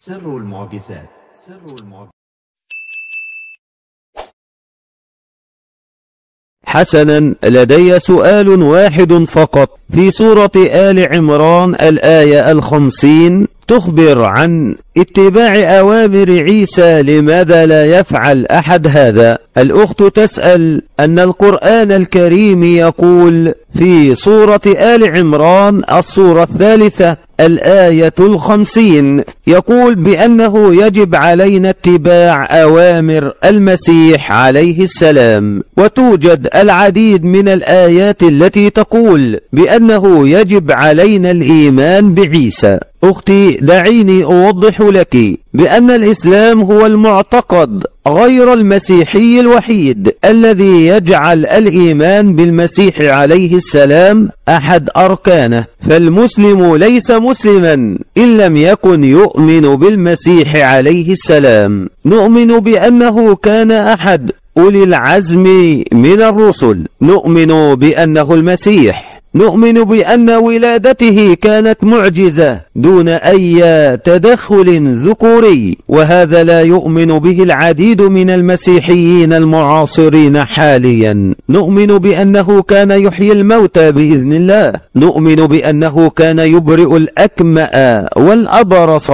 سر المعجزات. حسنا، لدي سؤال واحد فقط. في سورة آل عمران الآية 50 تخبر عن اتباع أوامر عيسى، لماذا لا يفعل أحد هذا؟ الأخت تسأل أن القرآن الكريم يقول في سورة آل عمران السورة 3 الآية 50 يقول بأنه يجب علينا اتباع أوامر المسيح عليه السلام، وتوجد العديد من الآيات التي تقول بأنه يجب علينا الإيمان بعيسى. أختي دعيني أوضح لك بأن الإسلام هو المعتقد غير المسيحي الوحيد الذي يجعل الإيمان بالمسيح عليه السلام أحد أركانه، فالمسلم ليس مسلما إن لم يكن يؤمن بالمسيح عليه السلام. نؤمن بأنه كان أحد أولي العزم من الرسل، نؤمن بأنه المسيح، نؤمن بأن ولادته كانت معجزة دون أي تدخل ذكوري، وهذا لا يؤمن به العديد من المسيحيين المعاصرين حاليا. نؤمن بأنه كان يحيي الموتى بإذن الله، نؤمن بأنه كان يبرئ الأكمأ والأبرص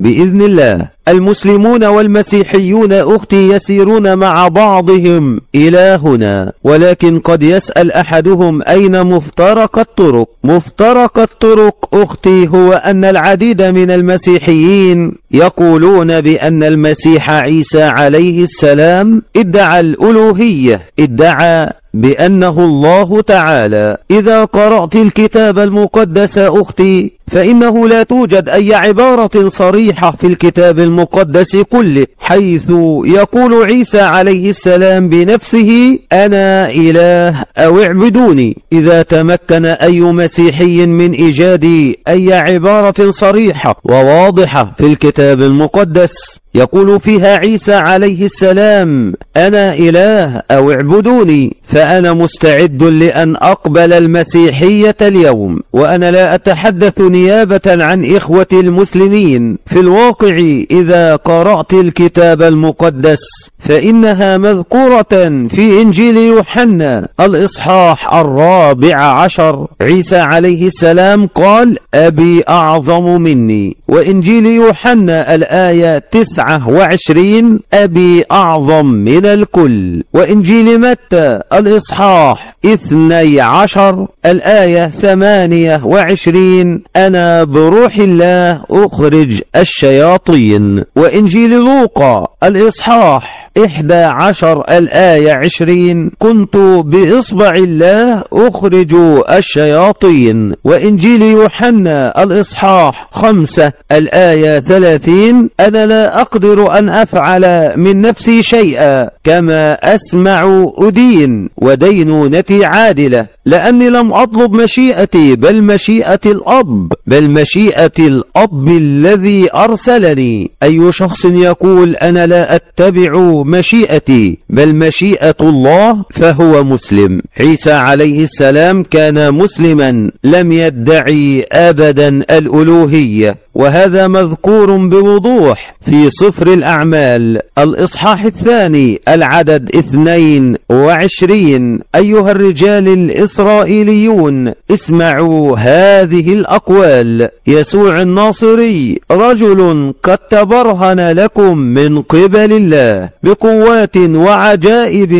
بإذن الله. المسلمون والمسيحيون أختي يسيرون مع بعضهم إلى هنا، ولكن قد يسأل أحدهم أين مفترق الطرق؟ مفترق الطرق أختي هو أن العديد من المسيحيين يقولون بأن المسيح عيسى عليه السلام ادعى الألوهية، ادعى بأنه الله تعالى. إذا قرأت الكتاب المقدس أختي فإنه لا توجد أي عبارة صريحة في الكتاب المقدس كله حيث يقول عيسى عليه السلام بنفسه أنا إله أو اعبدوني. إذا تمكن أي مسيحي من إيجاد أي عبارة صريحة وواضحة في الكتاب المقدس يقول فيها عيسى عليه السلام أنا إله أو اعبدوني، فأنا مستعد لأن أقبل المسيحية اليوم. وأنا لا أتحدث نيابة عن إخوة المسلمين، في الواقع إذا قرأت الكتاب المقدس فإنها مذكورة في إنجيل يوحنا الإصحاح 14. عيسى عليه السلام قال أبي أعظم مني، وإنجيل يوحنا الآية 29 أبي أعظم من الكل، وإنجيل متى الإصحاح 12 الآية 28 أنا بروح الله أخرج الشياطين، وإنجيل لوقا الإصحاح 11 الآية 20 كنت بإصبع الله أخرج الشياطين، وإنجيل يوحنا الإصحاح 5 الآية 30 أنا لا أقدر أن أفعل من نفسي شيئا كما أسمع أدين ودينونتي عادلة، لأني لم أطلب مشيئتي بل مشيئة الأب، بل مشيئة الأب الذي أرسلني. أي شخص يقول أنا لا أتبع مشيئتي بل مشيئة الله فهو مسلم. عيسى عليه السلام كان مسلما، لم يدعي أبدا الألوهية، وهذا مذكور بوضوح في سفر الأعمال الإصحاح 2 العدد 22. أيها الرجال الإسرائيليون اسمعوا هذه الأقوال، يسوع الناصري رجل قد تبرهن لكم من قبل الله بقوات وعجائب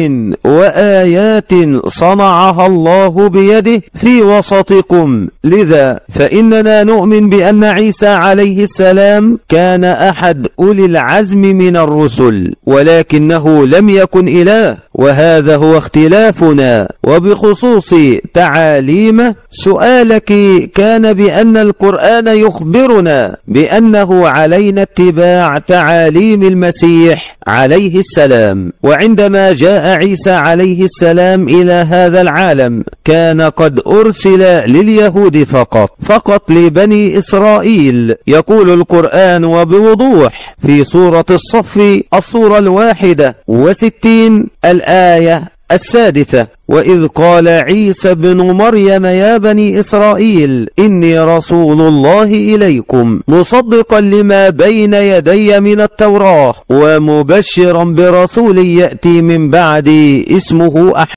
وآيات صنعها الله بيده في وسطكم، لذا فإننا نؤمن بأن عيسى عليه السلام كان أحد أولي العزم من الرسل، ولكنه لم يكن إله، وهذا هو اختلافنا. وبخصوص تعاليمه سؤالك كان بأن القرآن يخبرنا بأنه علينا اتباع تعاليم المسيح عليه السلام، وعندما جاء عيسى عليه السلام إلى هذا العالم كان قد أرسل لليهود فقط لبني إسرائيل. يقول القرآن وبوضوح في سورة الصف السورة 61 الآية السادسة: وإذ قال عيسى بن مريم يا بني إسرائيل إني رسول الله إليكم مصدقا لما بين يدي من التوراة ومبشرا برسول يأتي من بعدي اسمه أحمد